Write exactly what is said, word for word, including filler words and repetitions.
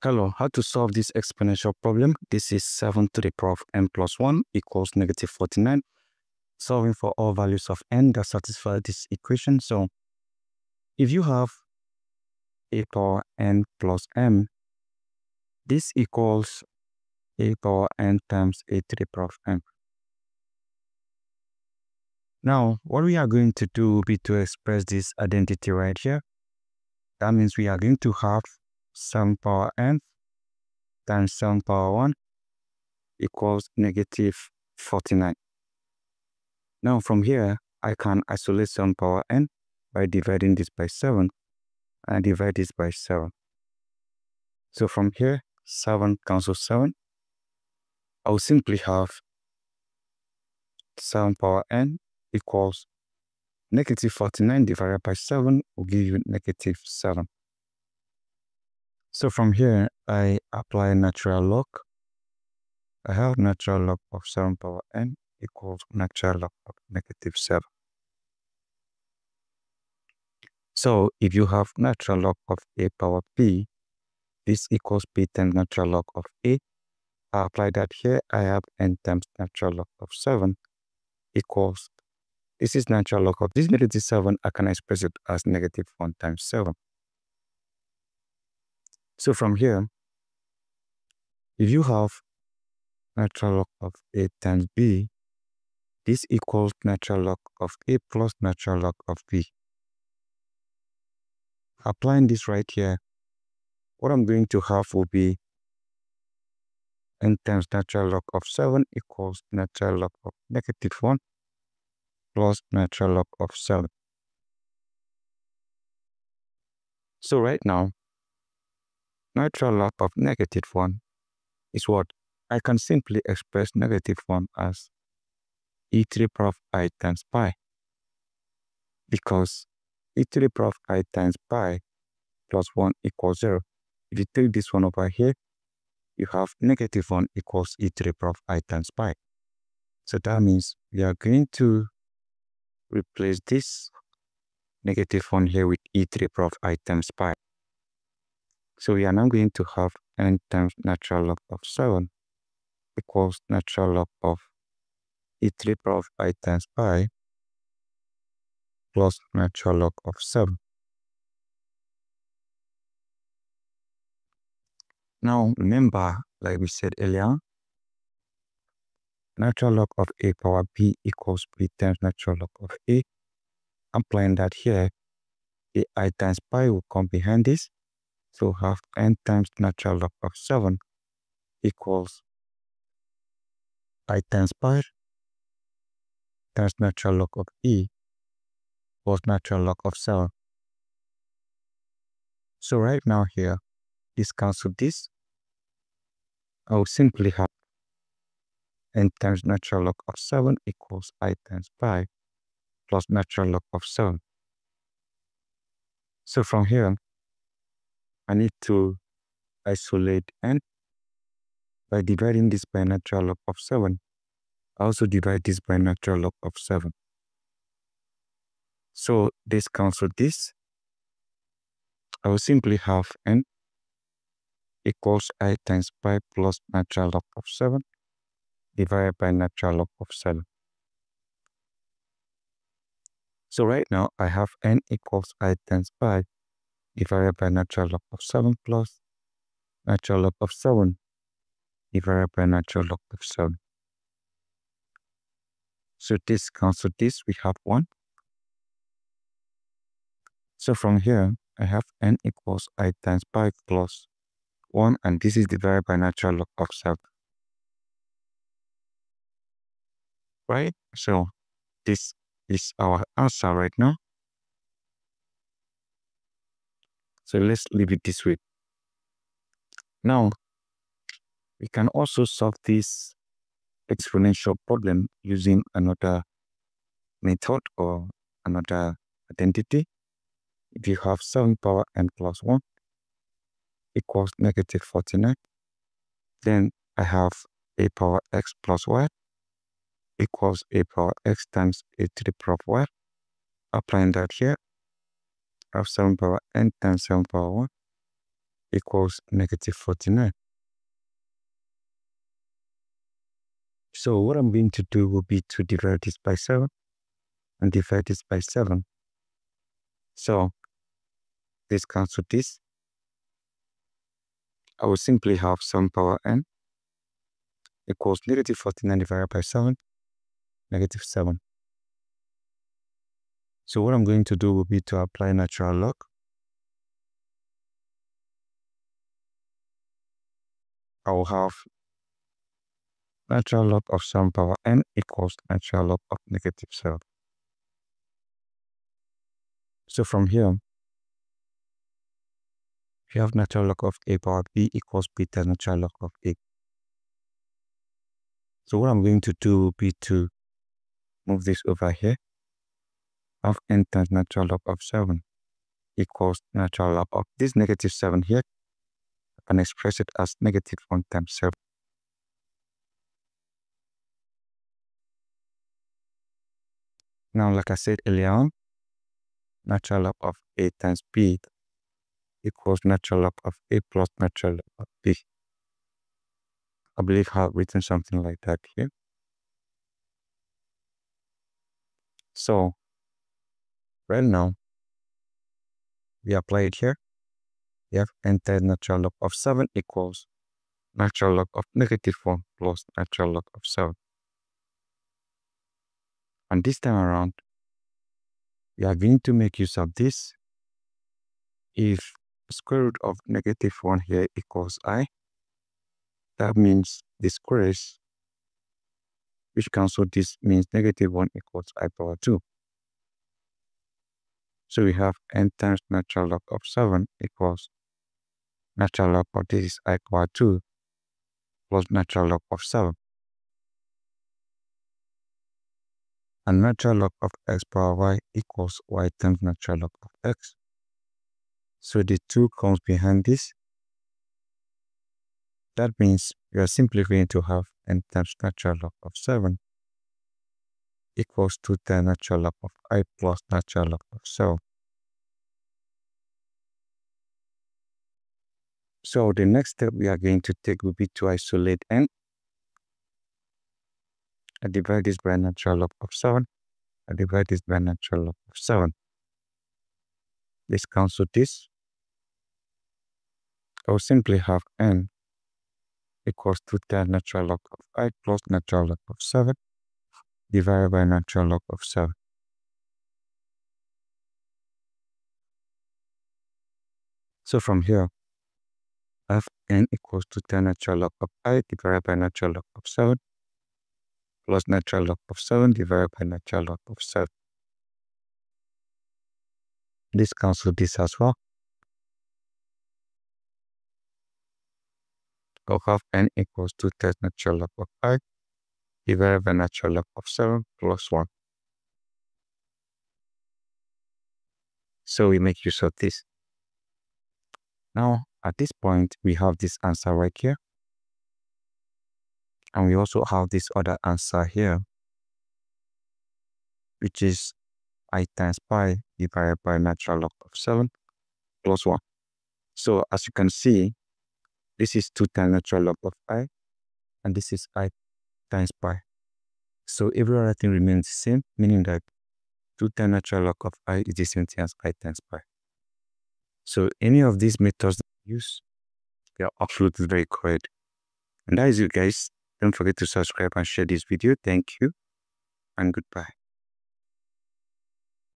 Hello, how to solve this exponential problem? This is seven to the power of n plus one equals negative forty-nine. Solving for all values of n that satisfy this equation. So if you have a power n plus m, this equals a power n times a to the power of m. Now, what we are going to do will be to express this identity right here. That means we are going to have seven power n times seven power one equals negative forty-nine. Now from here, I can isolate seven power n by dividing this by seven, and I divide this by seven. So from here, seven cancels seven. I will simply have seven power n equals negative forty-nine divided by seven will give you negative seven. So from here, I apply natural log. I have natural log of seven power n equals natural log of negative seven. So if you have natural log of a power p, this equals p times natural log of a. I apply that here. I have n times natural log of seven equals, this is natural log of this negative seven. I can express it as negative one times seven. So from here, if you have natural log of a times b, this equals natural log of a plus natural log of b. Applying this right here, what I'm going to have will be n times natural log of seven equals natural log of negative one plus natural log of seven. So right now, natural log of negative one is what? I can simply express negative one as e to the power of I times pi, because e to the power of I times pi plus one equals zero. If you take this one over here, you have negative one equals e to the power of I times pi. So that means we are going to replace this negative one here with e to the power of I times pi. So we are now going to have n times natural log of seven equals natural log of e to the power of I times pi plus natural log of seven. Now remember, like we said earlier, natural log of a power b equals b times natural log of a. Applying that here, the I times pi will come behind this. So half n times natural log of seven equals I times pi times natural log of e plus natural log of seven. So right now here, this cancels this. I will simply have n times natural log of seven equals I times pi plus natural log of seven. So from here, I need to isolate n by dividing this by natural log of seven. I also divide this by natural log of seven. So this cancels this. I will simply have n equals I times pi plus natural log of seven divided by natural log of seven. So right now I have n equals I times pi divided by natural log of seven plus natural log of seven divided by natural log of seven. So this cancels this, we have one. So from here, I have n equals I times pi plus one, and this is divided by natural log of seven. Right? So this is our answer right now. So let's leave it this way. Now, we can also solve this exponential problem using another method or another identity. If you have seven power n plus one equals negative forty-nine, then I have a power x plus y equals a power x times a to the power of y. Applying that here, I have seven power n times seven power one equals negative forty-nine. So what I'm going to do will be to divide this by seven and divide this by seven. So this cancels this. I will simply have seven power n equals negative forty-nine divided by seven, negative seven. So what I'm going to do will be to apply natural log. I will have natural log of seven power n equals natural log of negative seven. So from here, we have natural log of a power b equals beta natural log of a. So what I'm going to do will be to move this over here. Have n times natural log of seven equals natural log of this negative seven here. I can express it as negative one times seven. Now, like I said earlier on, natural log of a times b equals natural log of a plus natural log of b. I believe I have written something like that here. So, right now, we apply it here. We have n times natural log of seven equals natural log of negative one plus natural log of seven. And this time around, we are going to make use of this. If square root of negative one here equals I, that means the squares, which cancel this, means negative one equals I power two. So we have n times natural log of seven equals natural log of this is I power two plus natural log of seven. And natural log of x power y equals y times natural log of x. So the two comes behind this. That means we are simply going to have n times natural log of seven equals two times natural log of I plus natural log of seven. So the next step we are going to take will be to isolate n. I divide this by natural log of seven. I divide this by natural log of seven. Let's cancel this. I will simply have n equals two times natural log of I plus natural log of seven divided by natural log of seven. So from here, I have n equals two times natural log of I divided by natural log of seven plus natural log of seven divided by natural log of seven. This cancels this as well. I'll have n equals two times natural log of I divided by natural log of seven plus one. So we make use of this. Now, at this point, we have this answer right here. And we also have this other answer here, which is I times pi divided by natural log of seven plus one. So as you can see, this is two times natural log of I, and this is I times pi. So every other thing remains the same, meaning that two times natural log of I is the same thing as I times pi. So any of these methods that you use, they are absolutely very correct. And that is it, guys. Don't forget to subscribe and share this video. Thank you and goodbye.